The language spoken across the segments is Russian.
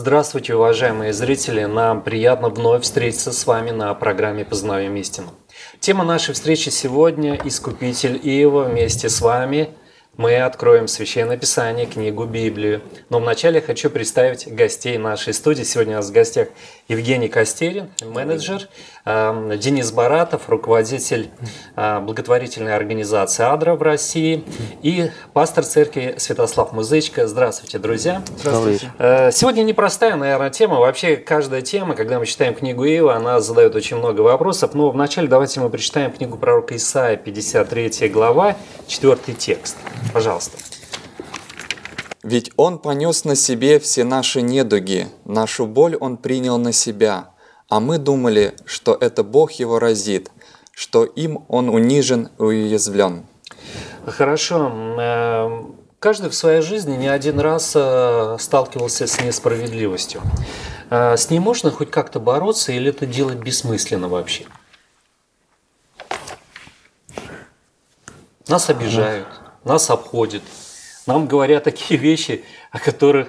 Здравствуйте, уважаемые зрители! Нам приятно вновь встретиться с вами на программе «Познаем истину». Тема нашей встречи сегодня – «Искупитель Иова». Вместе с вами мы откроем Священное Писание, книгу Библию. Но вначале хочу представить гостей нашей студии. Сегодня у нас в гостях Евгений Костерин, менеджер, Денис Баратов, руководитель благотворительной организации «Адра» в России и пастор церкви Святослав Музычка. Здравствуйте, друзья! Здравствуйте! Сегодня непростая, наверное, тема. Вообще, каждая тема, когда мы читаем книгу Иова, она задает очень много вопросов. Но вначале давайте мы прочитаем книгу пророка Исаии, 53 глава, 4 текст. Пожалуйста. «Ведь Он понес на Себе все наши недуги, нашу боль Он принял на Себя, а мы думали, что это Бог Его разит, что им Он унижен и уязвлен». Хорошо. Каждый в своей жизни не один раз сталкивался с несправедливостью. С ней можно хоть как-то бороться или это делать бессмысленно вообще? Нас обижают. Нас обходят, нам говорят такие вещи, о которых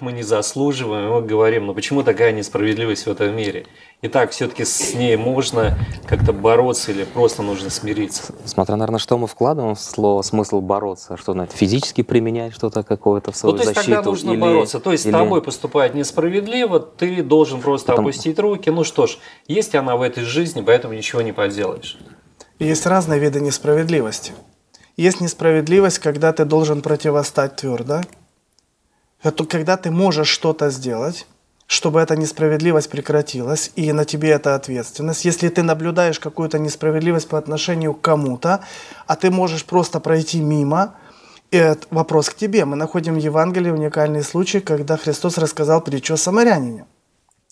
мы не заслуживаем, мы говорим, ну почему такая несправедливость в этом мире? Итак, все-таки с ней можно как-то бороться или просто нужно смириться? Смотря, наверное, что мы вкладываем в слово смысл бороться, что надо физически применять что-то какое-то в свою защиту. Ну, то есть защиту, тогда нужно бороться, то есть с тобой поступает несправедливо, ты должен просто опустить руки, ну что ж, есть она в этой жизни, поэтому ничего не поделаешь. Есть разные виды несправедливости. Есть несправедливость, когда ты должен противостать твердо, это когда ты можешь что-то сделать, чтобы эта несправедливость прекратилась, и на тебе эта ответственность. Если ты наблюдаешь какую-то несправедливость по отношению к кому-то, а ты можешь просто пройти мимо, это вопрос к тебе. Мы находим в Евангелии уникальный случай, когда Христос рассказал притчу о самарянине.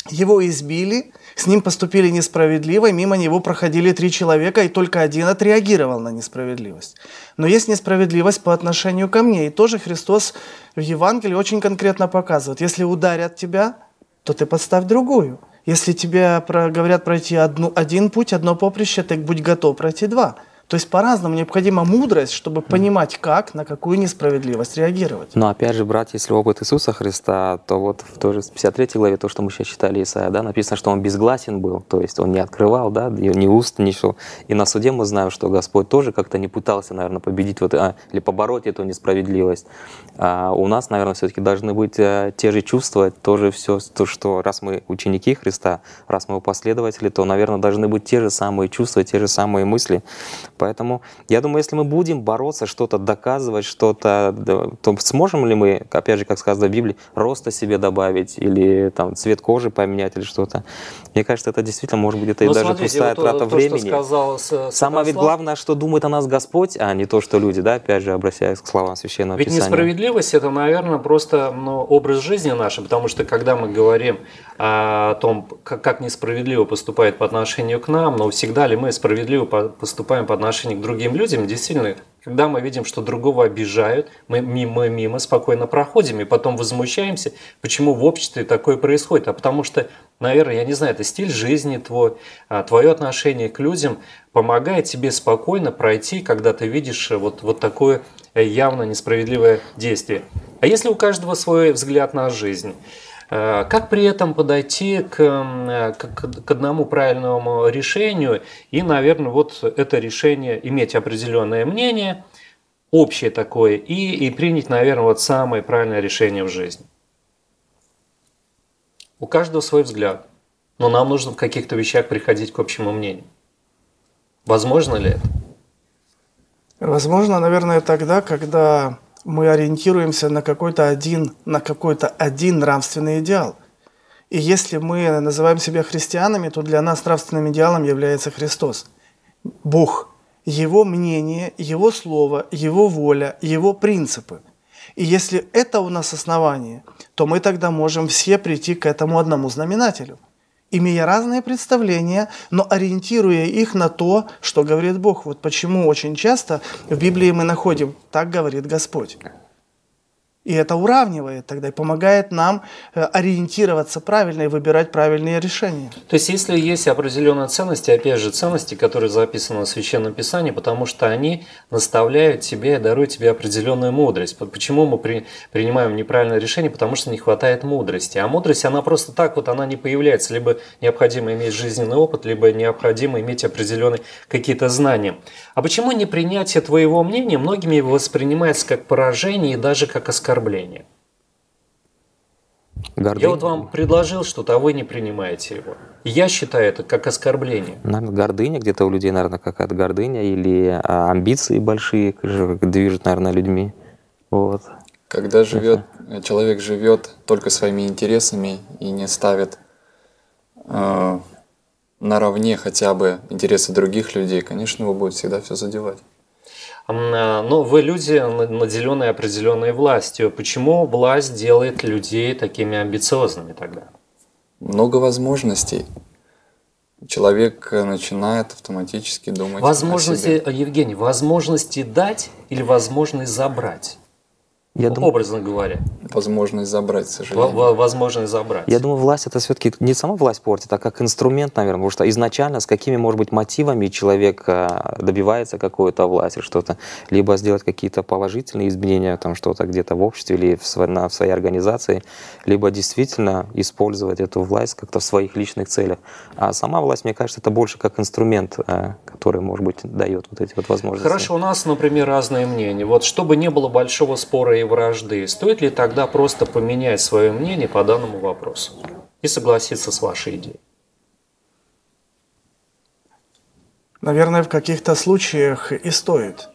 Его избили, с ним поступили несправедливо, и мимо него проходили 3 человека, и только один отреагировал на несправедливость. Но есть несправедливость по отношению ко мне, и тоже Христос в Евангелии очень конкретно показывает. Если ударят тебя, то ты подставь другую. Если тебе говорят пройти один путь, одно поприще, ты будь готов пройти 2. То есть по-разному необходима мудрость, чтобы понимать, как, на какую несправедливость реагировать. Но опять же, брать, если опыт Иисуса Христа, то вот в той же 53 главе, то, что мы сейчас читали Исаия, да, написано, что он безгласен был, то есть он не открывал, да, ни уст, ничего. И на суде мы знаем, что Господь тоже как-то не пытался, наверное, победить вот, или побороть эту несправедливость. А у нас, наверное, все-таки должны быть те же чувства, тоже все, то, что раз мы ученики Христа, раз мы его последователи, то, наверное, должны быть те же самые чувства, те же самые мысли. Поэтому, я думаю, если мы будем бороться, что-то доказывать, что-то, то сможем ли мы, опять же, как сказано в Библии, роста себе добавить или там, цвет кожи поменять или что-то? Мне кажется, это действительно может быть это и даже пустая трата времени. Самое ведь главное, что думает о нас Господь, а не то, что люди, да, опять же, обращаясь к словам Священного Писания. Ведь несправедливость – это, наверное, просто образ жизни наш, потому что, когда мы говорим о том, как несправедливо поступает по отношению к нам, но всегда ли мы справедливо поступаем по отношению к другим людям, действительно, когда мы видим, что другого обижают, мы мимо спокойно проходим и потом возмущаемся, почему в обществе такое происходит. А потому что, наверное, я не знаю, это стиль жизни твой, твое отношение к людям помогает тебе спокойно пройти, когда ты видишь вот такое явно несправедливое действие. А если у каждого свой взгляд на жизнь? Как при этом подойти к одному правильному решению и, наверное, вот это решение иметь определенное мнение, общее такое, и принять, наверное, вот самое правильное решение в жизни? У каждого свой взгляд, но нам нужно в каких-то вещах приходить к общему мнению. Возможно ли это? Возможно, наверное, тогда, когда мы ориентируемся на какой-то один нравственный идеал. И если мы называем себя христианами, то для нас нравственным идеалом является Христос. Бог, Его мнение, Его слово, Его воля, Его принципы. И если это у нас основание, то мы тогда можем все прийти к этому одному знаменателю, имея разные представления, но ориентируя их на то, что говорит Бог. Вот почему очень часто в Библии мы находим «так говорит Господь». И это уравнивает тогда и помогает нам ориентироваться правильно и выбирать правильные решения. То есть, если есть определенные ценности, опять же, ценности, которые записаны в Священном Писании, потому что они наставляют тебя и даруют тебе определенную мудрость. Почему мы принимаем неправильное решение? Потому что не хватает мудрости. А мудрость, она просто так вот, она не появляется. Либо необходимо иметь жизненный опыт, либо необходимо иметь определенные какие-то знания. А почему непринятие твоего мнения многими воспринимается как поражение и даже как оскорбление? Гордыня. Я вот вам предложил что-то, а вы не принимаете его. Я считаю это как оскорбление. Наверное, гордыня где-то у людей, наверное, какая-то гордыня или амбиции большие движут, наверное, людьми. Вот. Когда человек живет только своими интересами и не ставит наравне хотя бы интересы других людей, конечно, его будет всегда все задевать. Но вы люди, наделенные определенной властью. Почему власть делает людей такими амбициозными тогда? Много возможностей. Человек начинает автоматически думать возможности, о себе. Евгений, возможности дать или возможность забрать? Образно говоря. Возможность забрать, к сожалению. Возможность забрать. Я думаю, власть — это все-таки не сама власть портит, а как инструмент, наверное. Потому что изначально с какими, может быть, мотивами человек добивается какой-то власти, что-то. Либо сделать какие-то положительные изменения, там что-то где-то в обществе или в своей организации. Либо действительно использовать эту власть как-то в своих личных целях. А сама власть, мне кажется, это больше как инструмент, который, может быть, дает вот эти вот возможности. Хорошо, у нас, например, разные мнения. Вот чтобы не было большого спора и вражды, стоит ли тогда просто поменять свое мнение по данному вопросу и согласиться с вашей идеей? Наверное, в каких-то случаях и стоит.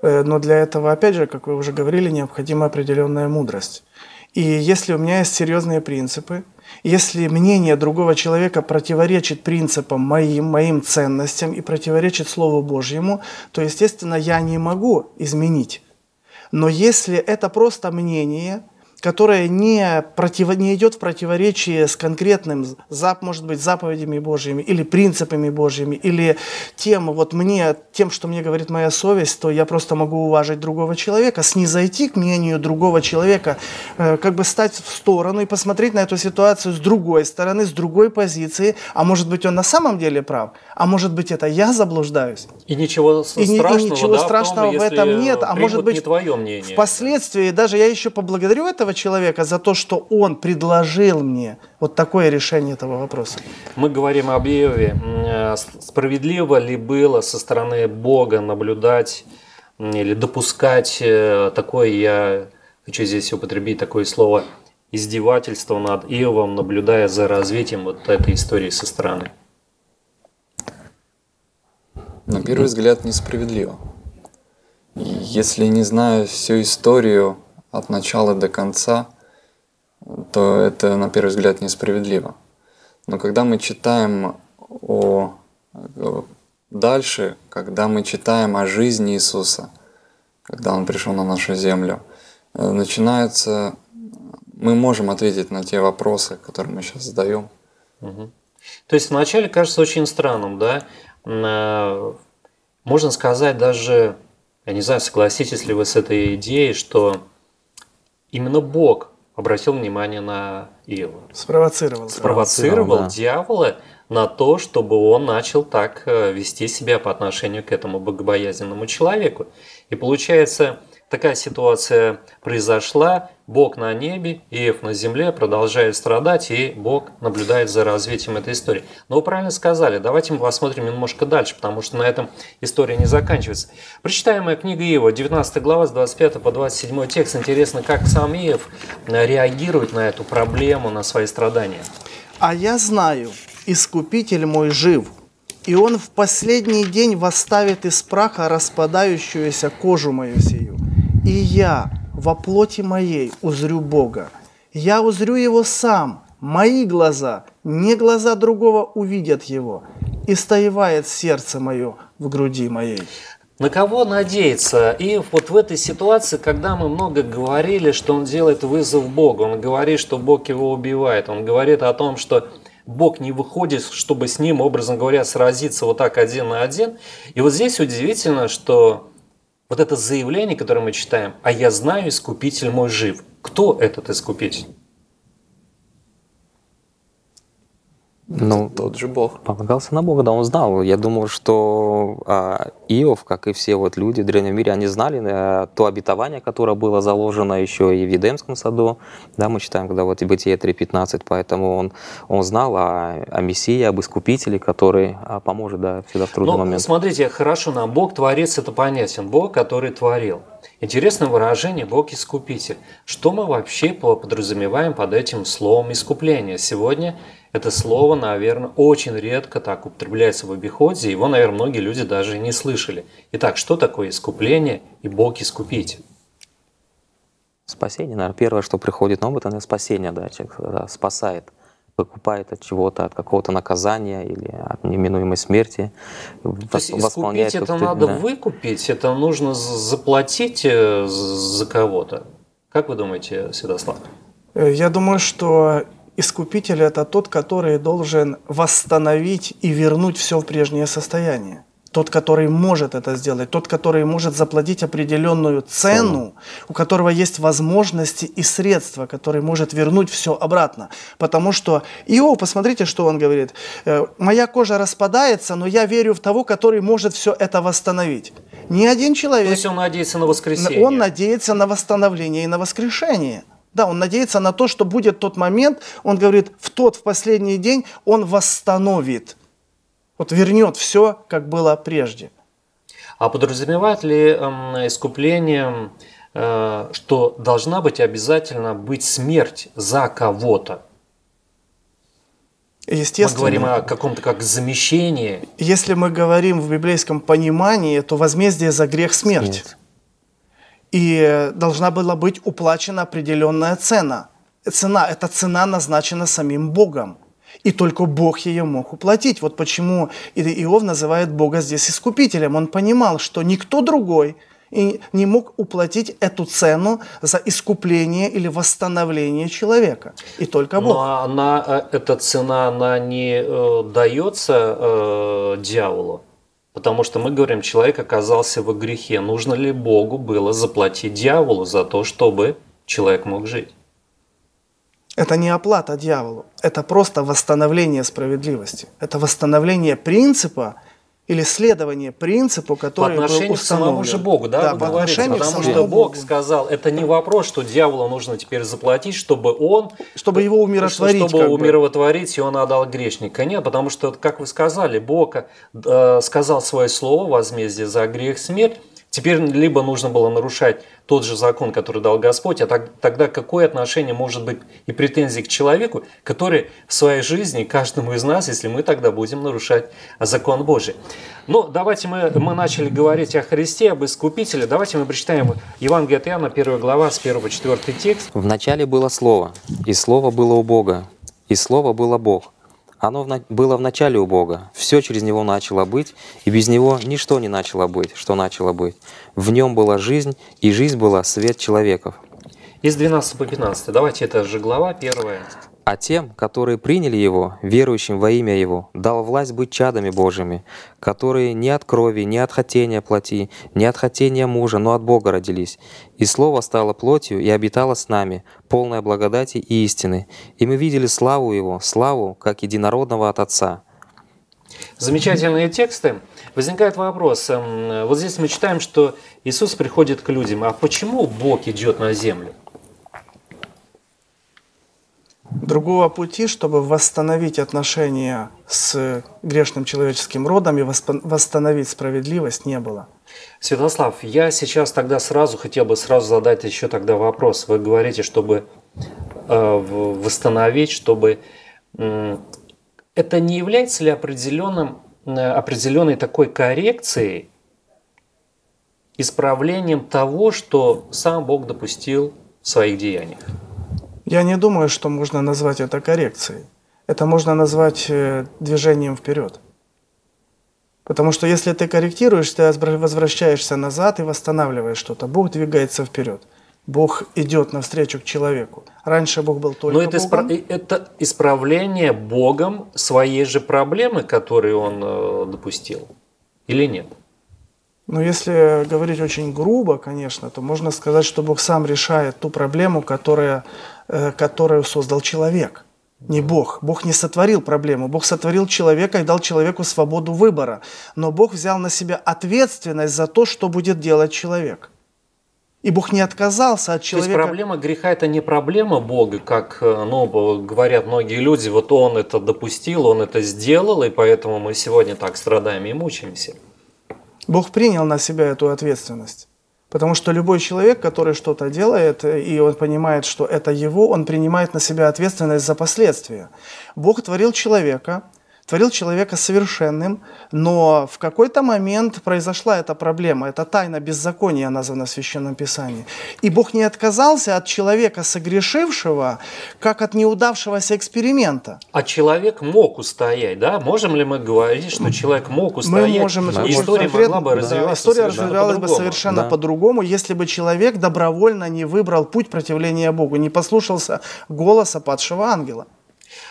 Но для этого, опять же, как вы уже говорили, необходима определенная мудрость. И если у меня есть серьезные принципы, если мнение другого человека противоречит принципам моим ценностям и противоречит Слову Божьему, то, естественно, я не могу изменить. Но если это просто мнение, которое не идет в противоречие с конкретным, может быть, заповедями Божьими или принципами Божьими, или тем, что мне говорит моя совесть, то я просто могу уважить другого человека, снизойти к мнению другого человека, как бы стать в сторону и посмотреть на эту ситуацию с другой стороны, с другой позиции. А может быть, он на самом деле прав, а может быть, это я заблуждаюсь. И ничего страшного, в этом нет. А может быть, впоследствии даже я еще поблагодарю этого человека за то, что он предложил мне вот такое решение этого вопроса. Мы говорим об Иове. Справедливо ли было со стороны Бога наблюдать или допускать такое, я хочу здесь употребить такое слово, издевательство над Иовом, наблюдая за развитием вот этой истории со стороны? На первый взгляд, несправедливо. Если не знаю всю историю от начала до конца, то это, на первый взгляд, несправедливо. Но когда мы читаем дальше, когда мы читаем о жизни Иисуса, когда Он пришел на нашу землю, мы можем ответить на те вопросы, которые мы сейчас задаем. Угу. То есть вначале кажется очень странным, да? Можно сказать даже, я не знаю, согласитесь ли вы с этой идеей, что именно Бог обратил внимание на Иова. Спровоцировал. Спровоцировал дьявола на то, чтобы он начал так вести себя по отношению к этому богобоязненному человеку. И получается, такая ситуация произошла. Бог на небе, Иов на земле, продолжает страдать, и Бог наблюдает за развитием этой истории. Но вы правильно сказали, давайте мы посмотрим немножко дальше, потому что на этом история не заканчивается. Прочитаемая книга Иова, 19 глава, с 25 по 27 текст. Интересно, как сам Иов реагирует на эту проблему, на свои страдания. «А я знаю, Искупитель мой жив, и Он в последний день восставит из праха распадающуюся кожу мою сию. И я во плоти моей узрю Бога. Я узрю Его сам, мои глаза, не глаза другого увидят Его. И стоевает сердце мое в груди моей». На кого надеяться? И вот в этой ситуации, когда мы много говорили, что он делает вызов Богу, он говорит, что Бог его убивает, он говорит о том, что Бог не выходит, чтобы с ним, образно говоря, сразиться вот так один на один. И вот здесь удивительно, что Вот это заявление, которое мы читаем, «А я знаю, Искупитель мой жив». Кто этот Искупитель? Ну, тот же Бог. Полагался на Бога, да, он знал. Я думал, что Иов, как и все вот люди в древнем мире, они знали то обетование, которое было заложено еще и в Эдемском саду. Да, мы читаем, когда вот и Бытие 3:15, поэтому он знал о Мессии, об Искупителе, который поможет, да, всегда в трудный момент. Смотрите, хорошо нам Бог, Творец, это понятен. Бог, который творил. Интересное выражение «Бог Искупитель». Что мы вообще подразумеваем под этим словом «искупление»? Сегодня это слово, наверное, очень редко так употребляется в обиходе, его, наверное, многие люди даже и не слышали. Итак, что такое искупление и Бог Искупитель? Спасение, наверное, первое, что приходит на ум, это спасение, да, человек спасает, выкупает от чего-то, от какого-то наказания или от неминуемой смерти. То есть искупить это надо, да, выкупить, это нужно заплатить за кого-то. Как вы думаете, Святослав? Я думаю, что Искупитель – это тот, который должен восстановить и вернуть все в прежнее состояние. Тот, который может это сделать, тот, который может заплатить определенную цену, у которого есть возможности и средства, который может вернуть все обратно. Потому что Иов, посмотрите, что он говорит. «Моя кожа распадается, но я верю в того, который может все это восстановить». Ни один человек… То есть он надеется на воскресение. Он надеется на восстановление и на воскрешение. Да, он надеется на то, что будет тот момент, он говорит, в последний день он восстановит, вот вернет все, как было прежде. А подразумевает ли искупление, что должна быть обязательно быть смерть за кого-то? Мы говорим о каком-то как замещении. Если мы говорим в библейском понимании, то возмездие за грех – смерть. И должна была быть уплачена определенная цена. Эта цена назначена самим Богом. И только Бог ее мог уплатить. Вот почему Иов называет Бога здесь искупителем. Он понимал, что никто другой не мог уплатить эту цену за искупление или восстановление человека. И только Бог. Но эта цена, она не дается дьяволу? Потому что мы говорим, человек оказался во грехе. Нужно ли Богу было заплатить дьяволу за то, чтобы человек мог жить? Это не оплата дьяволу. Это просто восстановление справедливости. Это восстановление принципа или следование принципу, который был установлен. По отношению к самому же Богу, да? По отношению к самому Богу. Потому что Бог сказал, это не вопрос, что дьяволу нужно теперь заплатить, чтобы он… Чтобы его умиротворить. Чтобы умиротворить, и он отдал грешника. Нет, потому что, как вы сказали, Бог сказал свое слово, возмездие за грех смерть. Теперь либо нужно было нарушать тот же закон, который дал Господь, а тогда какое отношение может быть и претензии к человеку, который в своей жизни, каждому из нас, если мы тогда будем нарушать закон Божий. Но давайте мы начали говорить о Христе, об Искупителе. Давайте мы прочитаем Евангелие от Иоанна, 1 глава, с 1 по 4 текст. «Вначале было Слово, и Слово было у Бога, и Слово было Бог. Оно было в начале у Бога, все через Него начало быть, и без Него ничто не начало быть, что начало быть. В Нем была жизнь, и жизнь была свет человеков». Из 12 по 15, давайте это же глава первая. «А тем, которые приняли Его, верующим во имя Его, дал власть быть чадами Божьими, которые не от крови, не от хотения плоти, не от хотения мужа, но от Бога родились. И Слово стало плотью и обитало с нами, полное благодати и истины. И мы видели славу Его, славу, как единородного от Отца». Замечательные тексты. Возникает вопрос. Вот здесь мы читаем, что Иисус приходит к людям. А почему Бог идет на землю? Другого пути, чтобы восстановить отношения с грешным человеческим родом и восстановить справедливость, не было. Святослав, я сейчас тогда хотел бы сразу задать еще тогда вопрос. Вы говорите, чтобы восстановить, чтобы… Это не является ли определенной такой коррекцией, исправлением того, что сам Бог допустил в своих деяниях? Я не думаю, что можно назвать это коррекцией. Это можно назвать движением вперед. Потому что если ты корректируешь, ты возвращаешься назад и восстанавливаешь что-то. Бог двигается вперед. Бог идет навстречу к человеку. Раньше Бог был только Богом. Но это исправление Богом своей же проблемы, которую Он допустил, или нет? Ну, если говорить очень грубо, конечно, то можно сказать, что Бог сам решает ту проблему, которую создал человек. Не Бог. Бог не сотворил проблему. Бог сотворил человека и дал человеку свободу выбора. Но Бог взял на себя ответственность за то, что будет делать человек. И Бог не отказался от человека. То есть проблема греха – это не проблема Бога, как говорят многие люди. Вот Он это допустил, Он это сделал, и поэтому мы сегодня так страдаем и мучаемся. Бог принял на себя эту ответственность. Потому что любой человек, который что-то делает, и он понимает, что это его, он принимает на себя ответственность за последствия. Бог творил человека совершенным, но в какой-то момент произошла эта проблема, эта тайна беззакония названа в Священном Писании. И Бог не отказался от человека, согрешившего, как от неудавшегося эксперимента. А человек мог устоять, да? Можем ли мы говорить, что человек мог устоять? Мы можем, да. История могла бы развиваться, история развивалась бы совершенно по-другому, если бы человек добровольно не выбрал путь противления Богу, не послушался голоса падшего ангела.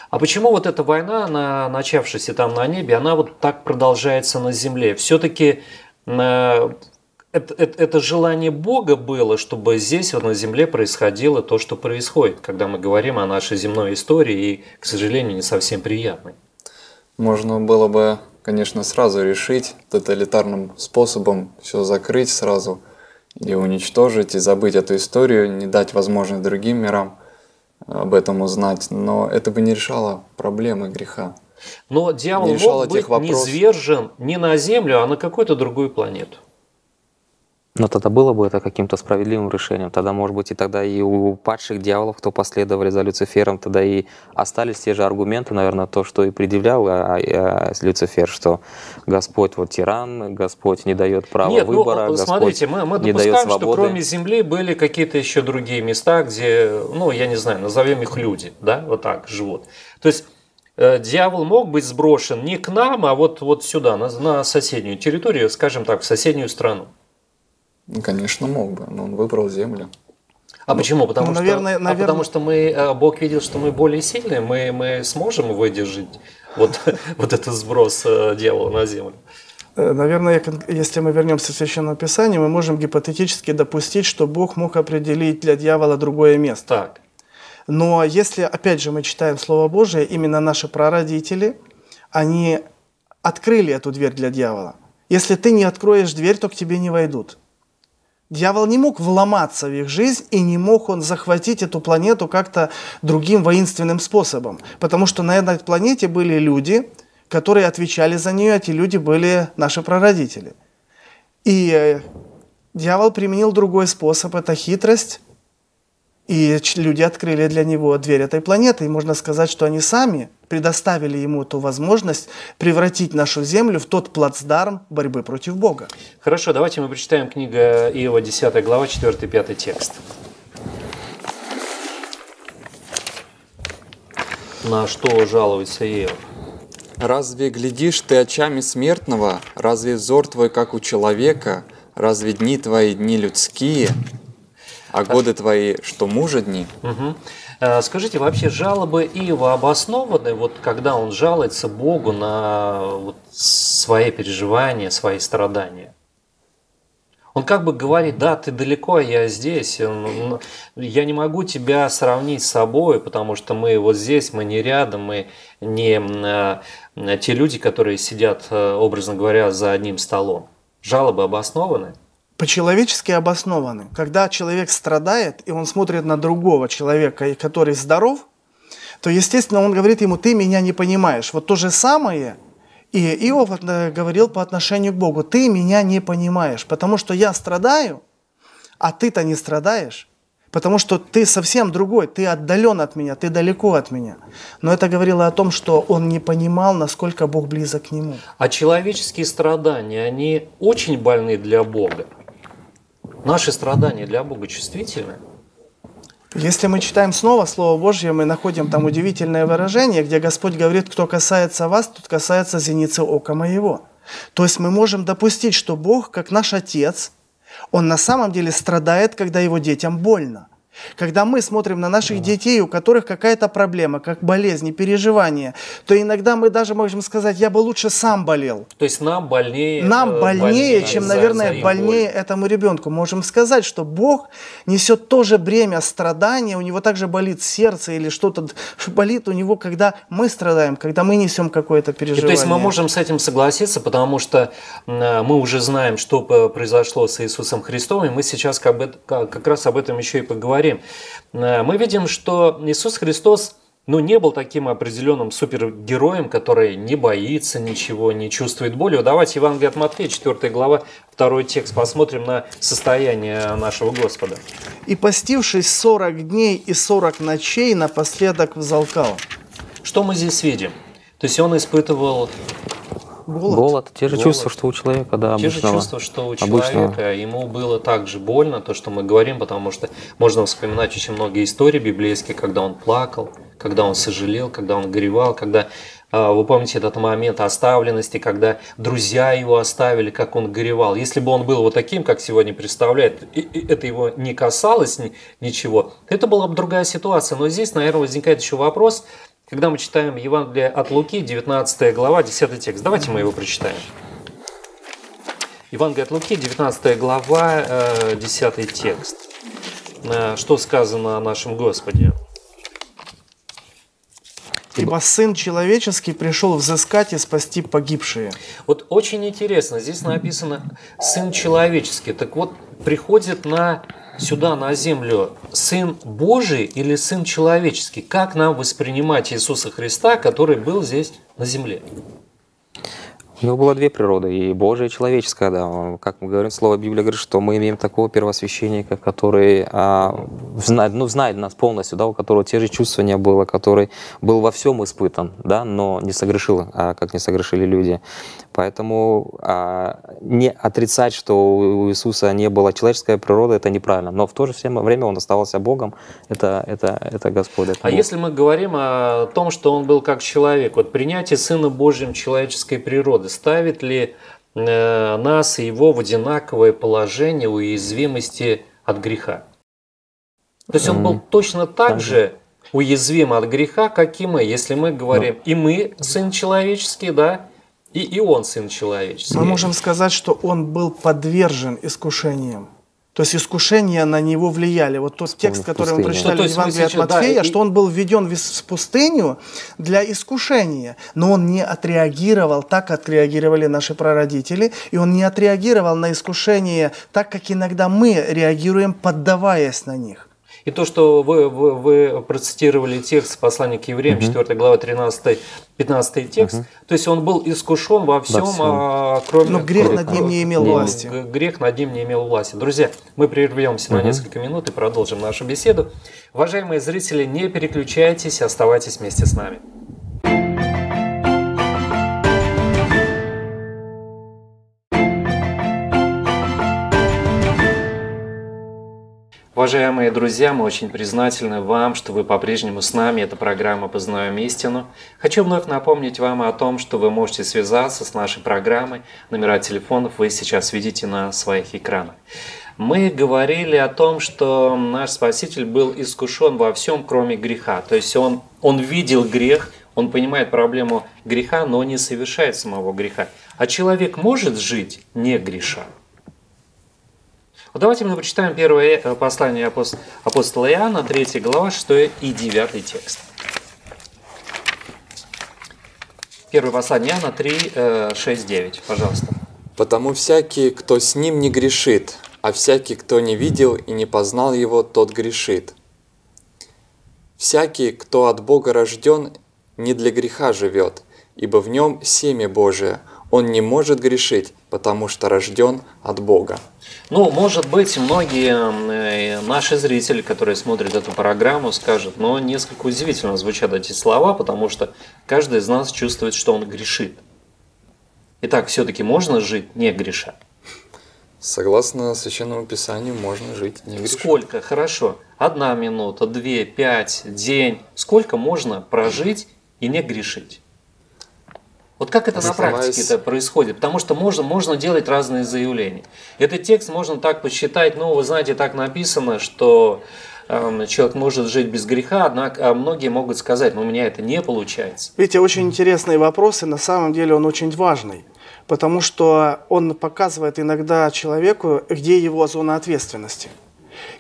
А почему вот эта война, она, начавшаяся там на небе, она вот так продолжается на земле? Все-таки это желание Бога было, чтобы здесь вот на земле происходило то, что происходит, когда мы говорим о нашей земной истории и, к сожалению, не совсем приятной. Можно было бы, конечно, сразу решить тоталитарным способом, все закрыть сразу и уничтожить, и забыть эту историю, не дать возможность другим мирам об этом узнать, но это бы не решало проблемы греха. Но дьявол мог быть низвержен не на Землю, а на какую-то другую планету. Но тогда было бы это каким-то справедливым решением. Тогда, может быть, и тогда и у падших дьяволов, кто последовали за Люцифером, тогда и остались те же аргументы, наверное, то, что и предъявлял Люцифер, что Господь вот тиран, Господь не дает права выбора, Господь смотрите, мы не допускаем, дает свободы. Что кроме Земли были какие-то еще другие места, где, ну, я не знаю, назовем их люди, да, вот так живут. То есть дьявол мог быть сброшен не к нам, а вот сюда, на соседнюю территорию, скажем так, в соседнюю страну. Конечно, мог бы, но он выбрал землю. А почему? Потому, наверное, потому что мы, Бог видел, что мы более сильные, мы сможем выдержать вот этот сброс дьявола на землю. Наверное, если мы вернемся к Священному Писанию, мы можем гипотетически допустить, что Бог мог определить для дьявола другое место. Так. Но если, опять же, мы читаем Слово Божие, именно наши прародители, они открыли эту дверь для дьявола. Если ты не откроешь дверь, то к тебе не войдут. Дьявол не мог вломаться в их жизнь, и не мог он захватить эту планету как-то другим воинственным способом. Потому что на этой планете были люди, которые отвечали за нее, а эти люди были наши прародители. И дьявол применил другой способ, это хитрость. И люди открыли для него дверь этой планеты, и можно сказать, что они сами предоставили ему эту возможность превратить нашу землю в тот плацдарм борьбы против Бога. Хорошо, давайте мы прочитаем книгу Иова, 10 глава, 4-5 текст. На что жалуется Иов? «Разве глядишь ты очами смертного? Разве взор твой, как у человека? Разве дни твои, дни людские? А годы твои, что мужа дни?» Угу. Скажите, вообще жалобы Иова обоснованы, вот когда он жалуется Богу на свои переживания, свои страдания? Он как бы говорит: да, ты далеко, а я здесь, я не могу тебя сравнить с собой, потому что мы вот здесь, мы не рядом, мы не те люди, которые сидят, образно говоря, за одним столом. Жалобы обоснованы? По-человечески обоснованы. Когда человек страдает, и он смотрит на другого человека, который здоров, то, естественно, он говорит ему: ты меня не понимаешь. Вот то же самое и Иов говорил по отношению к Богу: ты меня не понимаешь, потому что я страдаю, а ты-то не страдаешь, потому что ты совсем другой, ты отдален от меня, ты далеко от меня. Но это говорило о том, что он не понимал, насколько Бог близок к нему. А человеческие страдания, они очень больны для Бога? Наши страдания для Бога чувствительны? Если мы читаем снова Слово Божье, мы находим там удивительное выражение, где Господь говорит: кто касается вас, тот касается зеницы ока моего. То есть мы можем допустить, что Бог, как наш Отец, Он на самом деле страдает, когда Его детям больно. Когда мы смотрим на наших детей, у которых какая-то проблема, как болезни, переживания, то иногда мы даже можем сказать, я бы лучше сам болел. То есть нам больнее, чем, наверное, больнее этому ребенку. Можем сказать, что Бог несет тоже бремя страдания, у него также болит сердце или что-то болит у него, когда мы страдаем, когда мы несем какое-то переживание. И, то есть мы можем с этим согласиться, потому что мы уже знаем, что произошло с Иисусом Христом, и мы сейчас как раз об этом еще и поговорим. Мы видим, что Иисус Христос, не был таким определенным супергероем, который не боится ничего, не чувствует боли. Давайте Евангелие от Матфея, 4 глава, 2 текст, посмотрим на состояние нашего Господа. «И постившись 40 дней и 40 ночей, напоследок взалкал». Что мы здесь видим? То есть он испытывал... Голод. Те же чувства, что у человека, да, обычного. Те же чувства, что у человека. Ему было также больно, то, что мы говорим, потому что можно вспоминать очень многие истории библейские, когда он плакал, когда он сожалел, когда он горевал, когда, вы помните этот момент оставленности, когда друзья его оставили, как он горевал. Если бы он был вот таким, как сегодня представляет, и это его не касалось ничего, это была бы другая ситуация. Но здесь, наверное, возникает еще вопрос. Когда мы читаем Евангелие от Луки, 19 глава, 10 текст. Давайте мы его прочитаем. Евангелие от Луки, 19 глава, 10 текст. Что сказано о нашем Господе? «Ибо Сын человеческий пришел взыскать и спасти погибшие». Вот очень интересно, здесь написано «Сын человеческий». Так вот, приходит сюда на землю Сын Божий или Сын человеческий? Как нам воспринимать Иисуса Христа, который был здесь на земле? У него было две природы, и Божия, и человеческая, да. Как мы говорим, слово Библия говорит, что мы имеем такого первосвященника, который знает нас полностью, да, у которого те же чувства не было, который был во всем испытан, да, но не согрешил, как не согрешили люди. Поэтому не отрицать, что у Иисуса не было человеческая природа, это неправильно. Но в то же время он оставался Богом, это Господь. Это Бог. А если мы говорим о том, что он был как человек, вот принятие Сына Божьим человеческой природы, ставит ли нас и его в одинаковое положение уязвимости от греха? То есть он был точно так же уязвим от греха, как и мы, если мы говорим, и мы Сын человеческий, да, и он Сын человеческий. Мы можем сказать, что он был подвержен искушениям. То есть искушения на него влияли. Вот тот текст, который мы прочитали в Евангелии от Матфея, что он был введен в пустыню для искушения, но он не отреагировал так, как отреагировали наши прародители, и он не отреагировал на искушение так, как иногда мы реагируем, поддаваясь на них. И то, что вы процитировали текст послания к Евреям, 4 глава, 13-15 текст, то есть он был искушен во всем, кроме... Но грех над ним не имел власти. Грех над ним не имел власти. Друзья, мы прервемся на несколько минут и продолжим нашу беседу. Уважаемые зрители, не переключайтесь, оставайтесь вместе с нами. Уважаемые друзья, мы очень признательны вам, что вы по-прежнему с нами. Это программа «Познаем истину». Хочу вновь напомнить вам о том, что вы можете связаться с нашей программой. Номера телефонов вы сейчас видите на своих экранах. Мы говорили о том, что наш Спаситель был искушен во всем, кроме греха. То есть он видел грех, он понимает проблему греха, но не совершает самого греха. А человек может жить не греша? Давайте мы прочитаем первое послание апостола Иоанна, 3 глава, 6 и 9 текст. Первое послание Иоанна 3, 6, 9. Пожалуйста. «Потому всякий, кто с ним не грешит, а всякий, кто не видел и не познал его, тот грешит. Всякий, кто от Бога рожден, не для греха живет, ибо в нем семя Божие. Он не может грешить, потому что рожден от Бога». Ну, может быть, многие наши зрители, которые смотрят эту программу, скажут, но несколько удивительно звучат эти слова, потому что каждый из нас чувствует, что он грешит. Итак, все-таки можно жить не греша? Согласно Священному Писанию, можно жить не греша. Сколько? Хорошо. 1 минута, 2, 5, день. Сколько можно прожить и не грешить? Вот как это на практике-то происходит? Потому что можно делать разные заявления. Этот текст можно так посчитать, ну, вы знаете, так написано, что человек может жить без греха, однако многие могут сказать, ну, у меня это не получается. Видите, очень интересные вопросы, на самом деле он очень важный, потому что он показывает иногда человеку, где его зона ответственности.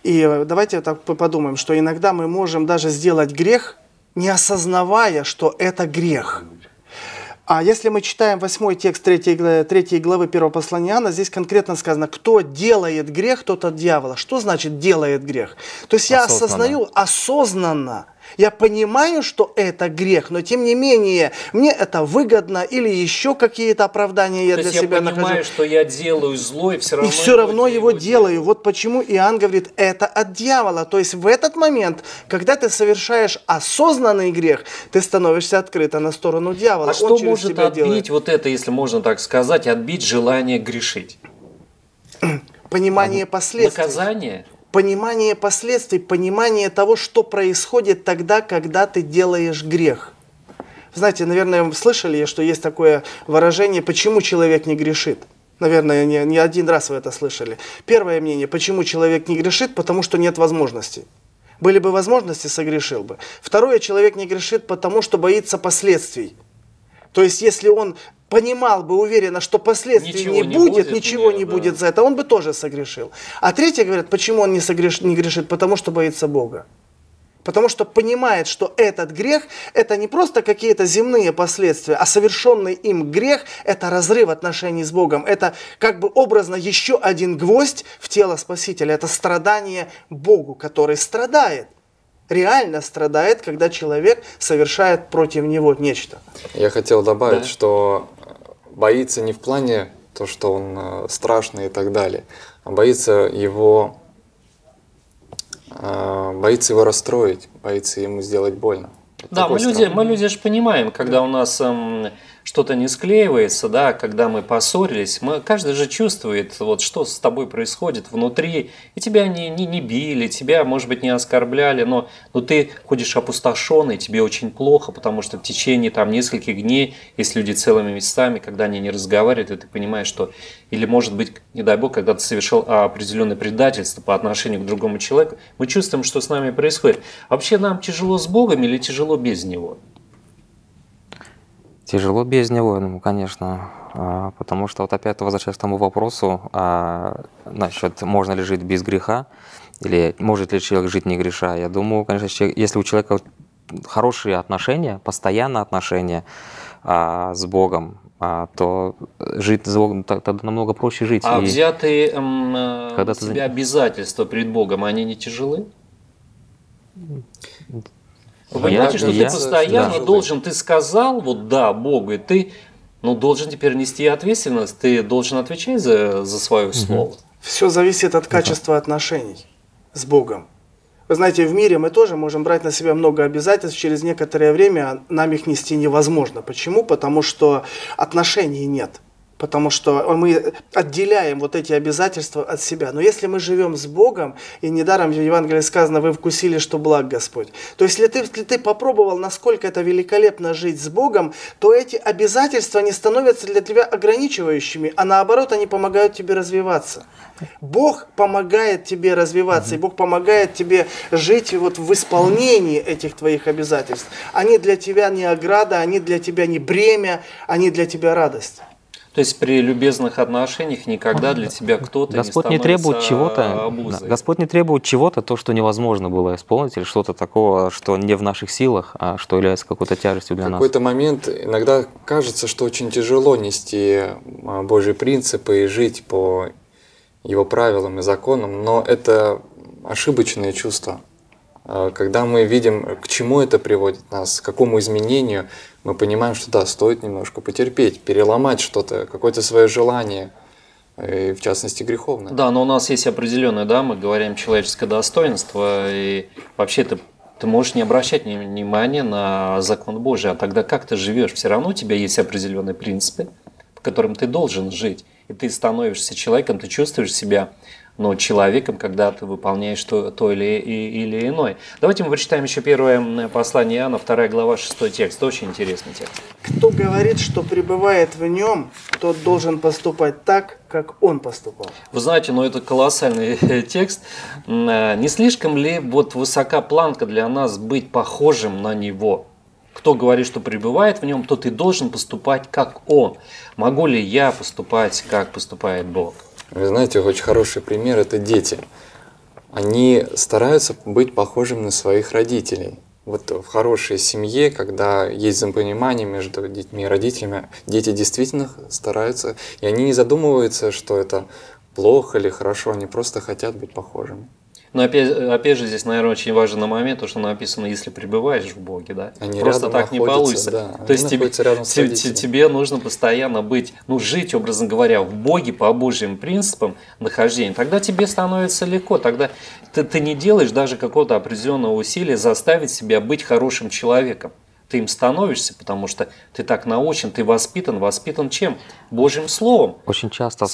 И давайте так подумаем, что иногда мы можем даже сделать грех, не осознавая, что это грех. А если мы читаем 8 текст 3 главы 1 послания Иоанна, здесь конкретно сказано, кто делает грех, тот от дьявола. Что значит делает грех? То есть я осознаю осознанно, я понимаю, что это грех, но тем не менее мне это выгодно или еще какие-то оправдания я для себя нахожу. Я понимаю, что я делаю зло и все равно его делаю. Вот почему Иоанн говорит, это от дьявола. То есть в этот момент, когда ты совершаешь осознанный грех, ты становишься открыто на сторону дьявола. А что может отбить вот это, если можно так сказать, отбить желание грешить? Понимание последствий. Наказание? Понимание последствий, понимание того, что происходит тогда, когда ты делаешь грех. Знаете, наверное, вы слышали, что есть такое выражение «почему человек не грешит». Наверное, не один раз вы это слышали. Первое мнение «почему человек не грешит?» потому что нет возможности. Были бы возможности, согрешил бы. Второе, человек не грешит, потому что боится последствий. То есть, если он понимал бы уверенно, что последствий ничего не будет за это, он бы тоже согрешил. А третье, говорят, почему он не грешит? Потому что боится Бога. Потому что понимает, что этот грех – это не просто какие-то земные последствия, а совершенный им грех – это разрыв отношений с Богом. Это как бы образно еще один гвоздь в тело Спасителя. Это страдание Богу, который страдает. Реально страдает, когда человек совершает против него нечто. Я хотел добавить, что боится не в плане то, что он страшный и так далее, а боится его расстроить, боится ему сделать больно. Вот да, мы люди же понимаем, когда у нас что-то не склеивается, да, когда мы поссорились, каждый же чувствует, вот, что с тобой происходит внутри, и тебя не били, тебя, может быть, не оскорбляли, но ты ходишь опустошенный, тебе очень плохо, потому что в течение там, нескольких дней есть люди целыми местами, когда они не разговаривают, и ты понимаешь, что, или, может быть, не дай бог, когда ты совершил определенное предательство по отношению к другому человеку, мы чувствуем, что с нами происходит. Вообще нам тяжело с Богом или тяжело без него? Тяжело без него, ну, конечно, потому что вот опять возвращаясь к тому вопросу, насчет можно ли жить без греха, или может ли человек жить не греша, я думаю, конечно, если у человека хорошие отношения, постоянно отношения с Богом, то жить с Богом тогда намного проще жить. А взятые на себя обязательства перед Богом, они не тяжелы? Вы понимаете, что ты постоянно должен, ты сказал, вот да, Богу, и ты должен теперь нести ответственность, ты должен отвечать за свое слово. Все зависит от качества отношений с Богом. Вы знаете, в мире мы тоже можем брать на себя много обязательств, через некоторое время нам их нести невозможно. Почему? Потому что отношений нет. Потому что мы отделяем вот эти обязательства от себя. Но если мы живем с Богом, и недаром в Евангелии сказано, вы вкусили, что благ Господь. То есть, если ты попробовал, насколько это великолепно жить с Богом, то эти обязательства не становятся для тебя ограничивающими, а наоборот, они помогают тебе развиваться. Бог помогает тебе развиваться, и Бог помогает тебе жить вот в исполнении этих твоих обязательств. Они для тебя не ограда, они для тебя не бремя, они для тебя радость. То есть при любезных отношениях никогда для тебя кто-то не становится обузой. Господь не требует чего-то, то, что невозможно было исполнить, или что-то такого, что не в наших силах, а что является какой-то тяжестью для нас. В какой-то момент иногда кажется, что очень тяжело нести Божьи принципы и жить по Его правилам и законам, но это ошибочное чувство. Когда мы видим, к чему это приводит нас, к какому изменению, мы понимаем, что да, стоит немножко потерпеть, переломать что-то, какое-то свое желание, и в частности греховное. Да, но у нас есть определенное, да, мы говорим, человеческое достоинство, и вообще ты можешь не обращать внимания на закон Божий, а тогда как ты живешь? Все равно у тебя есть определенные принципы, по которым ты должен жить, и ты становишься человеком, ты чувствуешь себя но человеком, когда ты выполняешь то или иное. Давайте мы прочитаем еще первое послание Иоанна, 2 глава, 6 текст. Очень интересный текст. Кто говорит, что пребывает в нем, тот должен поступать так, как он поступал. Вы знаете, ну это колоссальный текст. Не слишком ли вот высока планка для нас быть похожим на него? Кто говорит, что пребывает в нем, тот и должен поступать, как он. Могу ли я поступать, как поступает Бог? Вы знаете, очень хороший пример – это дети. Они стараются быть похожими на своих родителей. Вот в хорошей семье, когда есть взаимопонимание между детьми и родителями, дети действительно стараются, и они не задумываются, что это плохо или хорошо, они просто хотят быть похожими. Но опять же, здесь, наверное, очень важен момент, то, что написано, если пребываешь в Боге, да, они просто так не получится. Да, то есть тебе нужно постоянно быть, ну, жить, образно говоря, в Боге по Божьим принципам нахождения. Тогда тебе становится легко, тогда ты не делаешь даже какого-то определенного усилия заставить себя быть хорошим человеком. Ты им становишься, потому что ты так научен, ты воспитан. Воспитан чем? Божьим словом. Очень часто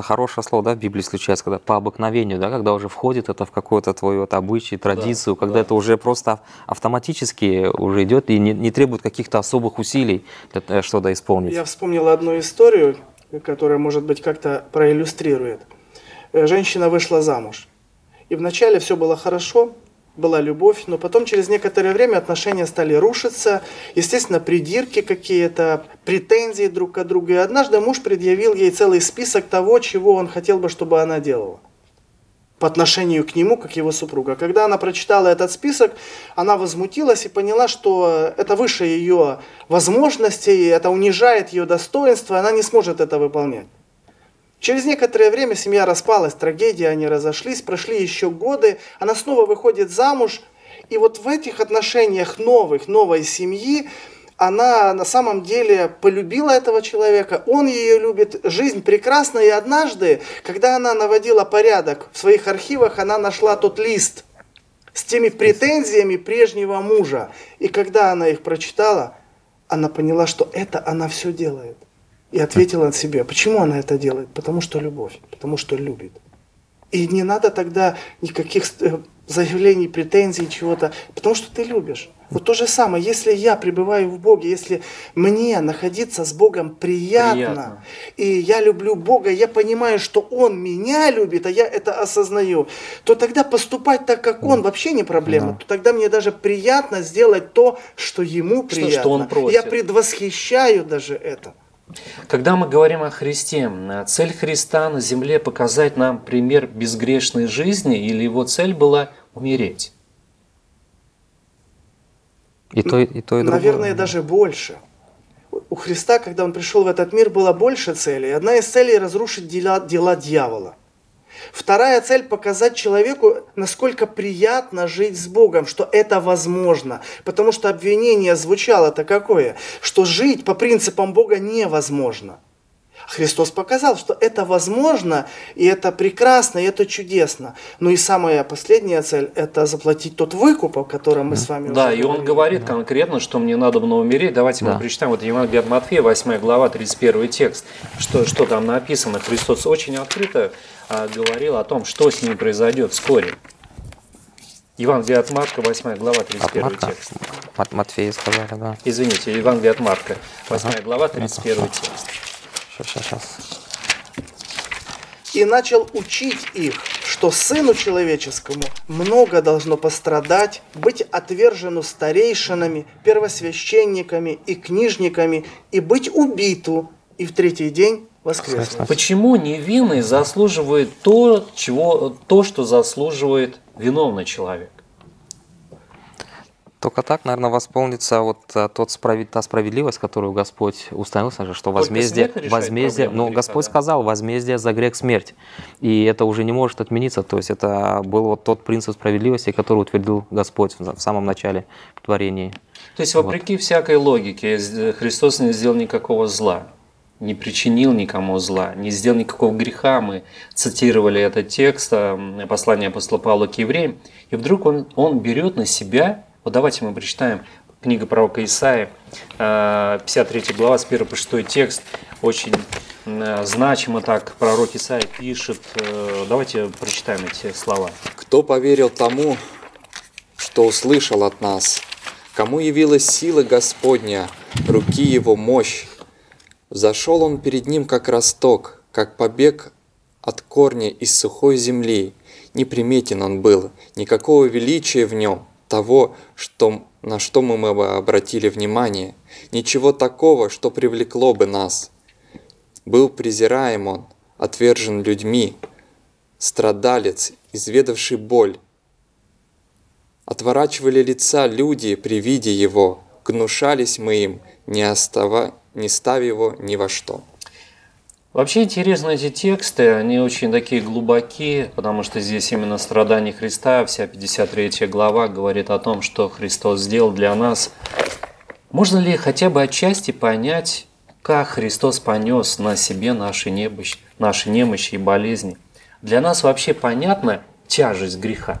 хорошее слово, да, в Библии случается, когда по обыкновению, да, когда уже входит это в какое-то твое вот, обычай, традицию, да, когда это уже просто автоматически уже идет и не требует каких-то особых усилий что-то исполнить. Я вспомнил одну историю, которая, может быть, как-то проиллюстрирует. Женщина вышла замуж, и вначале все было хорошо, была любовь, но потом через некоторое время отношения стали рушиться, естественно, придирки какие-то, претензии друг к другу. И однажды муж предъявил ей целый список того, чего он хотел бы, чтобы она делала по отношению к нему, как его супруга. Когда она прочитала этот список, она возмутилась и поняла, что это выше ее возможностей, это унижает ее достоинство, она не сможет это выполнять. Через некоторое время семья распалась, трагедия, они разошлись, прошли еще годы, она снова выходит замуж, и вот в этих отношениях новой семьи она на самом деле полюбила этого человека, он ее любит, жизнь прекрасна, и однажды, когда она наводила порядок в своих архивах, она нашла тот лист с теми претензиями прежнего мужа, и когда она их прочитала, она поняла, что это она все делает. И ответила от себя. Почему она это делает? Потому что любовь, потому что любит. И не надо тогда никаких заявлений, претензий, чего-то, потому что ты любишь. Вот то же самое, если я пребываю в Боге, если мне находиться с Богом приятно, и я люблю Бога, я понимаю, что Он меня любит, а я это осознаю, то тогда поступать так, как Он, вообще не проблема. То тогда мне даже приятно сделать то, что Ему приятно. Что Он просит. Я предвосхищаю даже это. Когда мы говорим о Христе, цель Христа на земле – показать нам пример безгрешной жизни, или его цель была умереть? И то, и другое. Наверное, даже больше. У Христа, когда он пришел в этот мир, было больше целей. Одна из целей – разрушить дела дьявола. Вторая цель – показать человеку, насколько приятно жить с Богом, что это возможно. Потому что обвинение звучало-то какое? Что жить по принципам Бога невозможно. Христос показал, что это возможно, и это прекрасно, и это чудесно. Ну и самая последняя цель – это заплатить тот выкуп, о котором мы с вами уже говорили. И он говорит конкретно, что мне надобно умереть. Давайте мы прочитаем вот Евангелие от Матфея, 8 глава, 31 текст. Что там написано? Христос очень открыто говорил о том, что с ним произойдет вскоре. Евангелие от Марка, 8 глава, 31 текст. От Матфея сказали, да. Извините, Евангелие от Марка, 8 глава, 31 текст. И начал учить их, что Сыну Человеческому много должно пострадать, быть отвержену старейшинами, первосвященниками и книжниками, и быть убиту, и в третий день воскреснуть. Почему невинный заслуживает то, что заслуживает виновный человек? Только так, наверное, восполнится вот та справедливость, которую Господь установил, что возмездие, но Господь сказал, возмездие за грех смерть, и это уже не может отмениться, то есть это был вот тот принцип справедливости, который утвердил Господь в самом начале творения. То есть вопреки всякой логике Христос не сделал никакого зла, не причинил никому зла, не сделал никакого греха. Мы цитировали этот текст, послание апостола Павла к евреям, и вдруг он берет на себя. Вот давайте мы прочитаем книгу пророка Исаии, 53 глава, с 1 по 6 текст. очень значимо так пророк Исаия пишет. Давайте прочитаем эти слова. «Кто поверил тому, что услышал от нас? Кому явилась сила Господня, руки Его мощь? Взошел Он перед Ним, как росток, как побег от корня из сухой земли. Неприметен Он был, никакого величия в Нем, того, на что мы бы обратили внимание, ничего такого, что привлекло бы нас. Был презираем Он, отвержен людьми, страдалец, изведавший боль. Отворачивали лица люди при виде Его, гнушались мы им, не ставя Его ни во что». Вообще интересны эти тексты, они очень такие глубокие, потому что здесь именно страдания Христа, вся 53 глава говорит о том, что Христос сделал для нас. Можно ли хотя бы отчасти понять, как Христос понес на себе наши немощи и болезни? Для нас вообще понятна тяжесть греха?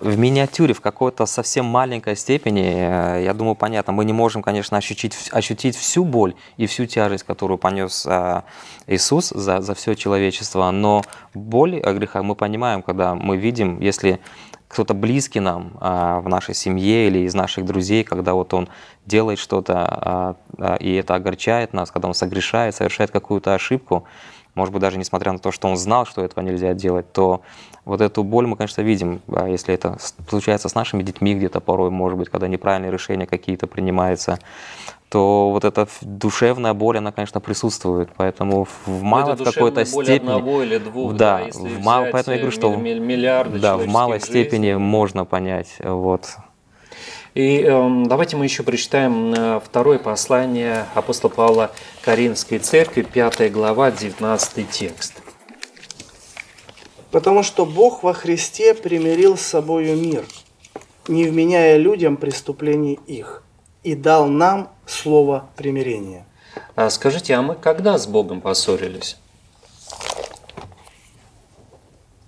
В миниатюре, в какой-то совсем маленькой степени, я думаю, понятно, мы не можем, конечно, ощутить всю боль и всю тяжесть, которую понес Иисус за все человечество, но боль о грехах мы понимаем, когда мы видим, если кто-то близкий нам в нашей семье или из наших друзей, когда вот он делает что-то, и это огорчает нас, когда он согрешает, совершает какую-то ошибку, может быть, даже несмотря на то, что он знал, что этого нельзя делать, то вот эту боль мы, конечно, видим, если это случается с нашими детьми где-то порой, может быть, когда неправильные решения какие-то принимаются, то вот эта душевная боль, она, конечно, присутствует, поэтому в какой-то степени... одного или двух, да, если взять, поэтому я говорю, что в малой степени можно понять, вот. И давайте мы еще прочитаем второе послание апостола Павла Коринфской церкви, 5 глава, 19 текст. «Потому что Бог во Христе примирил с собою мир, не вменяя людям преступлений их, и дал нам слово примирения». А скажите, а мы когда с Богом поссорились?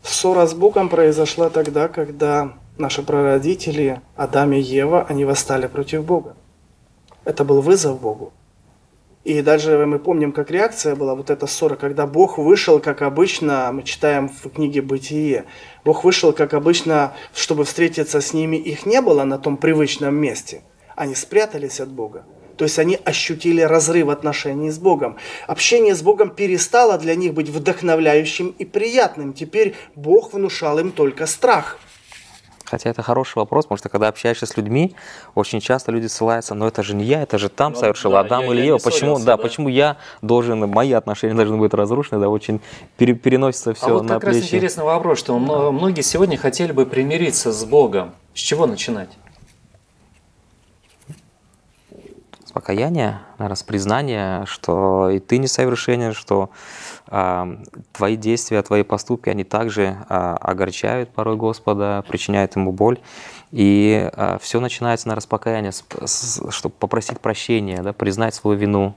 Ссора с Богом произошла тогда, когда наши прародители, Адам и Ева, они восстали против Бога. Это был вызов Богу. И даже мы помним, как реакция была вот эта ссора, когда Бог вышел, как обычно, мы читаем в книге «Бытие», Бог вышел, как обычно, чтобы встретиться с ними, их не было на том привычном месте. Они спрятались от Бога. То есть они ощутили разрыв отношений с Богом. Общение с Богом перестало для них быть вдохновляющим и приятным. Теперь Бог внушал им только страх. Хотя это хороший вопрос, потому что когда общаешься с людьми, очень часто люди ссылаются, но это же не я, это же там совершил, да, Адам или Ева, почему, да, почему я должен, мои отношения должны быть разрушены, да, очень переносится все вот на плечи. А вот как раз интересный вопрос, что многие сегодня хотели бы примириться с Богом. С чего начинать? С покаяния, наверное, с признания, что и ты несовершенен, что твои действия, твои поступки, они также огорчают порой Господа, причиняют Ему боль. И все начинается, наверное, с покаяния, чтобы попросить прощения, да, признать свою вину.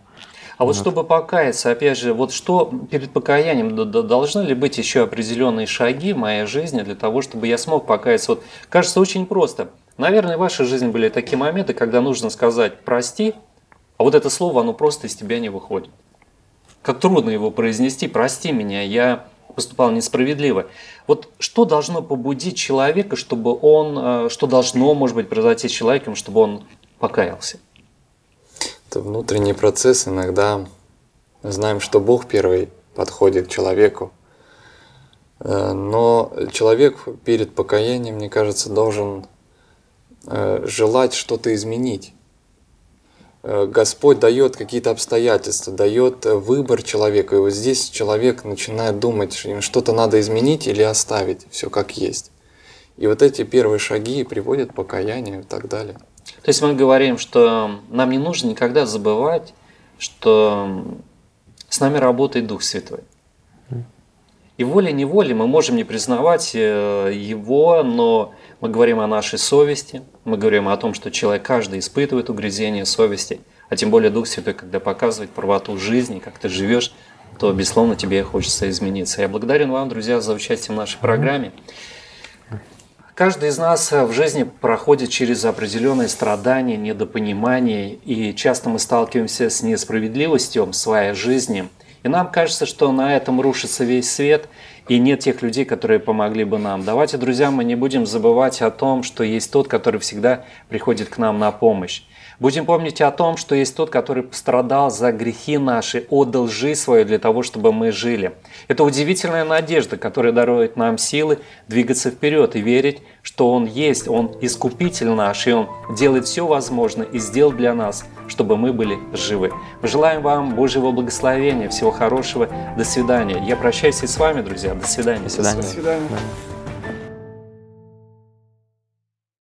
А вот чтобы покаяться, опять же, вот что перед покаянием, должны ли быть еще определенные шаги в моей жизни для того, чтобы я смог покаяться? Вот, кажется, очень просто. Наверное, в вашей жизни были такие моменты, когда нужно сказать «прости», а вот это слово, оно просто из тебя не выходит. Как трудно его произнести «прости меня, я поступал несправедливо». Вот что должно побудить человека, чтобы он, что должно, может быть, произойти с человеком, чтобы он покаялся? Это внутренний процесс. Иногда мы знаем, что Бог первый подходит к человеку, но человек перед покаянием, мне кажется, должен желать что-то изменить. Господь дает какие-то обстоятельства, дает выбор человеку. И вот здесь человек начинает думать, что что-то надо изменить или оставить все как есть. И вот эти первые шаги приводят к покаянию и так далее. То есть мы говорим, что нам не нужно никогда забывать, что с нами работает Дух Святой. И волей-неволей мы можем не признавать Его, но мы говорим о нашей совести, мы говорим о том, что человек каждый испытывает угрызение совести, а тем более Дух Святой, когда показывает правоту жизни, как ты живешь, то, безусловно, тебе хочется измениться. Я благодарен вам, друзья, за участие в нашей программе. Каждый из нас в жизни проходит через определенные страдания, недопонимания, и часто мы сталкиваемся с несправедливостью в своей жизни. И нам кажется, что на этом рушится весь свет, и нет тех людей, которые помогли бы нам. Давайте, друзья, мы не будем забывать о том, что есть тот, который всегда приходит к нам на помощь. Будем помнить о том, что есть тот, который пострадал за грехи наши, отдал жизнь свою для того, чтобы мы жили. Это удивительная надежда, которая дарует нам силы двигаться вперед и верить, что Он есть, Он искупитель наш, и Он делает все возможное и сделал для нас, чтобы мы были живы. Мы желаем вам Божьего благословения, всего хорошего, до свидания. Я прощаюсь и с вами, друзья, до свидания. До свидания. До свидания.